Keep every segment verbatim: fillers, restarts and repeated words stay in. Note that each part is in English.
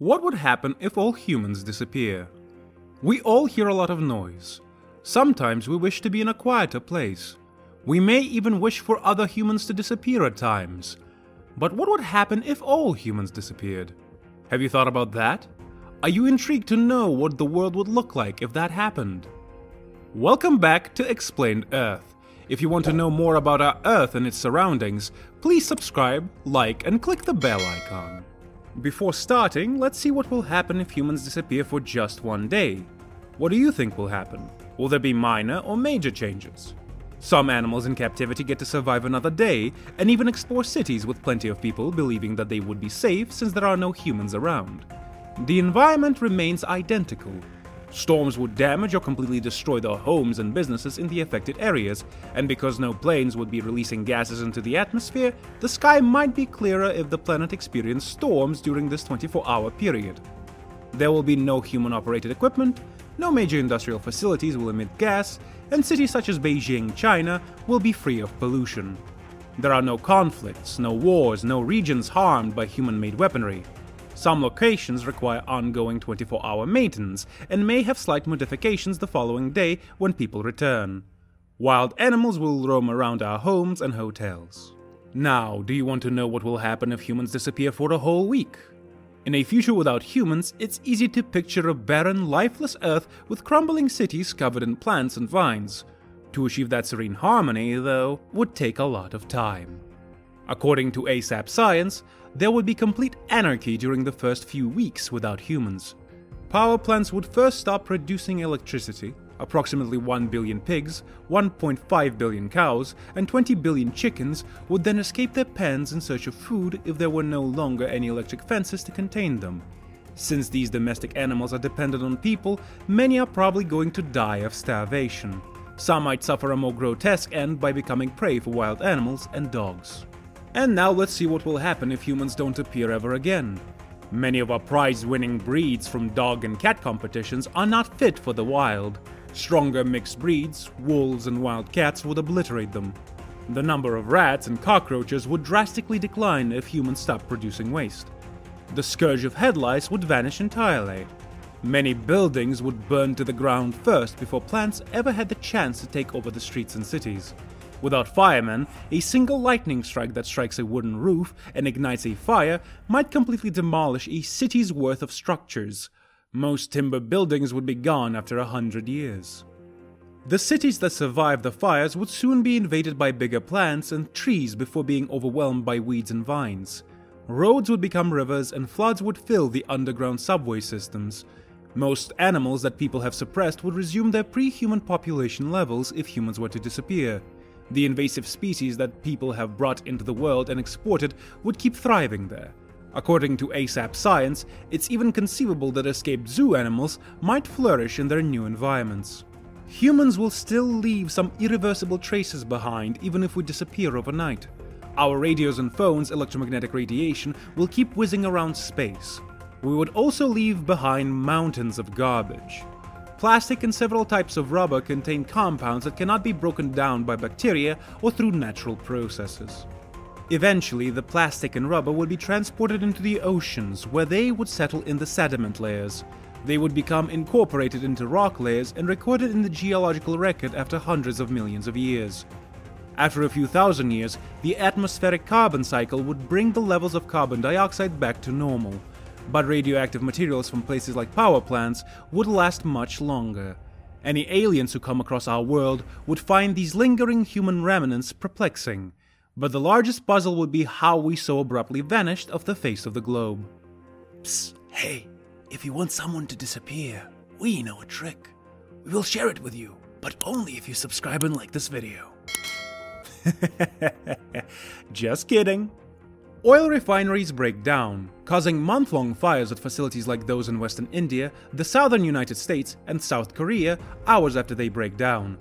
What would happen if all humans disappear? We all hear a lot of noise. Sometimes we wish to be in a quieter place. We may even wish for other humans to disappear at times. But what would happen if all humans disappeared? Have you thought about that? Are you intrigued to know what the world would look like if that happened? Welcome back to Explained Earth. If you want to know more about our Earth and its surroundings, please subscribe, like, and click the bell icon. Before starting, let's see what will happen if humans disappear for just one day. What do you think will happen? Will there be minor or major changes? Some animals in captivity get to survive another day, and even explore cities with plenty of people believing that they would be safe since there are no humans around. The environment remains identical. Storms would damage or completely destroy the homes and businesses in the affected areas, and because no planes would be releasing gases into the atmosphere, the sky might be clearer if the planet experienced storms during this twenty-four hour period. There will be no human-operated equipment, no major industrial facilities will emit gas, and cities such as Beijing, China, will be free of pollution. There are no conflicts, no wars, no regions harmed by human-made weaponry. Some locations require ongoing twenty-four hour maintenance and may have slight modifications the following day when people return. Wild animals will roam around our homes and hotels. Now, do you want to know what will happen if humans disappear for a whole week? In a future without humans, it's easy to picture a barren, lifeless Earth with crumbling cities covered in plants and vines. To achieve that serene harmony, though, would take a lot of time. According to ASAP Science, there would be complete anarchy during the first few weeks without humans. Power plants would first stop producing electricity. Approximately one billion pigs, one point five billion cows, and twenty billion chickens would then escape their pens in search of food if there were no longer any electric fences to contain them. Since these domestic animals are dependent on people, many are probably going to die of starvation. Some might suffer a more grotesque end by becoming prey for wild animals and dogs. And now let's see what will happen if humans don't appear ever again. Many of our prize-winning breeds from dog and cat competitions are not fit for the wild. Stronger mixed breeds, wolves and wild cats would obliterate them. The number of rats and cockroaches would drastically decline if humans stopped producing waste. The scourge of head lice would vanish entirely. Many buildings would burn to the ground first before plants ever had the chance to take over the streets and cities. Without firemen, a single lightning strike that strikes a wooden roof and ignites a fire might completely demolish a city's worth of structures. Most timber buildings would be gone after a hundred years. The cities that survived the fires would soon be invaded by bigger plants and trees before being overwhelmed by weeds and vines. Roads would become rivers and floods would fill the underground subway systems. Most animals that people have suppressed would resume their pre-human population levels if humans were to disappear. The invasive species that people have brought into the world and exported would keep thriving there. According to ASAP Science, it's even conceivable that escaped zoo animals might flourish in their new environments. Humans will still leave some irreversible traces behind even if we disappear overnight. Our radios and phones' electromagnetic radiation will keep whizzing around space. We would also leave behind mountains of garbage. Plastic and several types of rubber contain compounds that cannot be broken down by bacteria or through natural processes. Eventually, the plastic and rubber would be transported into the oceans, where they would settle in the sediment layers. They would become incorporated into rock layers and recorded in the geological record after hundreds of millions of years. After a few thousand years, the atmospheric carbon cycle would bring the levels of carbon dioxide back to normal, but radioactive materials from places like power plants would last much longer. Any aliens who come across our world would find these lingering human remnants perplexing. But the largest puzzle would be how we so abruptly vanished off the face of the globe. Psst, hey, if you want someone to disappear, we know a trick. We will share it with you, but only if you subscribe and like this video. Just kidding. Oil refineries break down, causing month-long fires at facilities like those in Western India, the southern United States, and South Korea hours after they break down.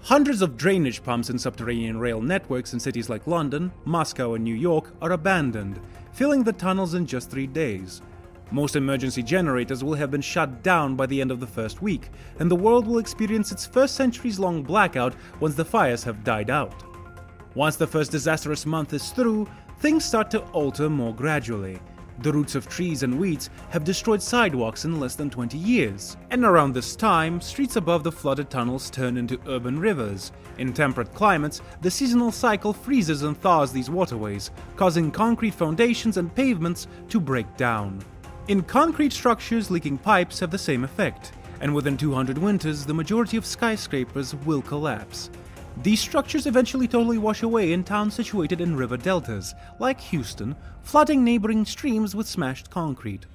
Hundreds of drainage pumps and subterranean rail networks in cities like London, Moscow, and New York are abandoned, filling the tunnels in just three days. Most emergency generators will have been shut down by the end of the first week, and the world will experience its first centuries-long blackout once the fires have died out. Once the first disastrous month is through, things start to alter more gradually. The roots of trees and weeds have destroyed sidewalks in less than twenty years. And around this time, streets above the flooded tunnels turn into urban rivers. In temperate climates, the seasonal cycle freezes and thaws these waterways, causing concrete foundations and pavements to break down. In concrete structures, leaking pipes have the same effect, and within two hundred winters, the majority of skyscrapers will collapse. These structures eventually totally wash away in towns situated in river deltas, like Houston, flooding neighboring streams with smashed concrete.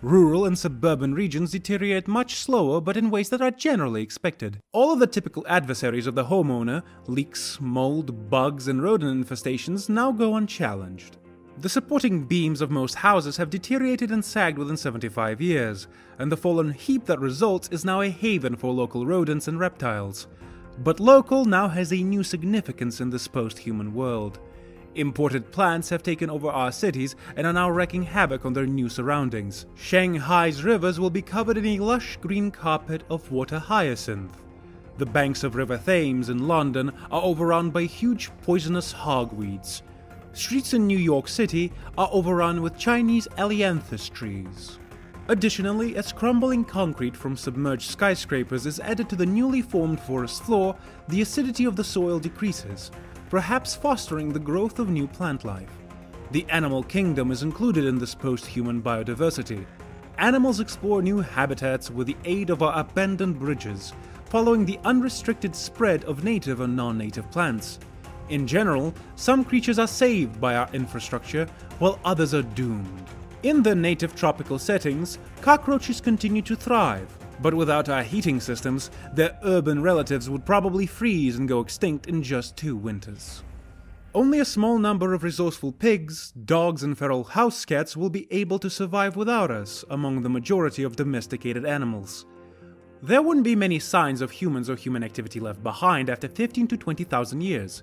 Rural and suburban regions deteriorate much slower, but in ways that are generally expected. All of the typical adversaries of the homeowner, leaks, mold, bugs, and rodent infestations, now go unchallenged. The supporting beams of most houses have deteriorated and sagged within seventy-five years, and the fallen heap that results is now a haven for local rodents and reptiles. But local now has a new significance in this post-human world. Imported plants have taken over our cities and are now wreaking havoc on their new surroundings. Shanghai's rivers will be covered in a lush green carpet of water hyacinth. The banks of River Thames in London are overrun by huge poisonous hogweeds. Streets in New York City are overrun with Chinese ailanthus trees. Additionally, as crumbling concrete from submerged skyscrapers is added to the newly formed forest floor, the acidity of the soil decreases, perhaps fostering the growth of new plant life. The animal kingdom is included in this post-human biodiversity. Animals explore new habitats with the aid of our abandoned bridges, following the unrestricted spread of native and non-native plants. In general, some creatures are saved by our infrastructure, while others are doomed. In their native tropical settings, cockroaches continue to thrive, but without our heating systems, their urban relatives would probably freeze and go extinct in just two winters. Only a small number of resourceful pigs, dogs, and feral house cats will be able to survive without us among the majority of domesticated animals. There wouldn't be many signs of humans or human activity left behind after fifteen to twenty thousand years.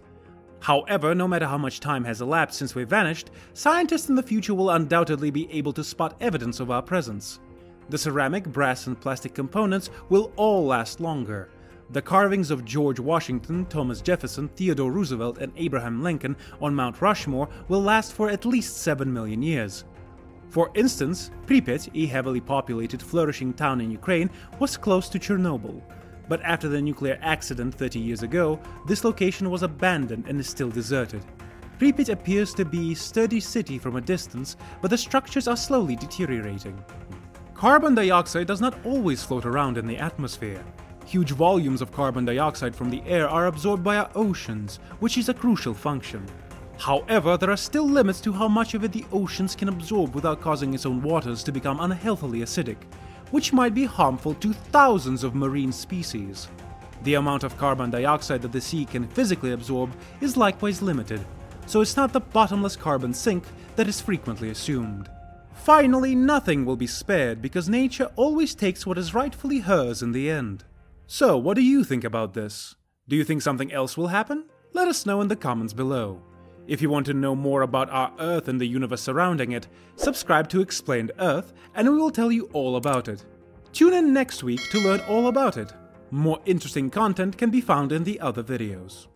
However, no matter how much time has elapsed since we vanished, scientists in the future will undoubtedly be able to spot evidence of our presence. The ceramic, brass, and plastic components will all last longer. The carvings of George Washington, Thomas Jefferson, Theodore Roosevelt, and Abraham Lincoln on Mount Rushmore will last for at least seven million years. For instance, Pripyat, a heavily populated, flourishing town in Ukraine, was close to Chernobyl. But after the nuclear accident thirty years ago, this location was abandoned and is still deserted. Pripyat appears to be a sturdy city from a distance, but the structures are slowly deteriorating. Carbon dioxide does not always float around in the atmosphere. Huge volumes of carbon dioxide from the air are absorbed by our oceans, which is a crucial function. However, there are still limits to how much of it the oceans can absorb without causing its own waters to become unhealthily acidic, which might be harmful to thousands of marine species. The amount of carbon dioxide that the sea can physically absorb is likewise limited, so it's not the bottomless carbon sink that is frequently assumed. Finally, nothing will be spared because nature always takes what is rightfully hers in the end. So, what do you think about this? Do you think something else will happen? Let us know in the comments below. If you want to know more about our Earth and the universe surrounding it, subscribe to Explained Earth and we will tell you all about it. Tune in next week to learn all about it. More interesting content can be found in the other videos.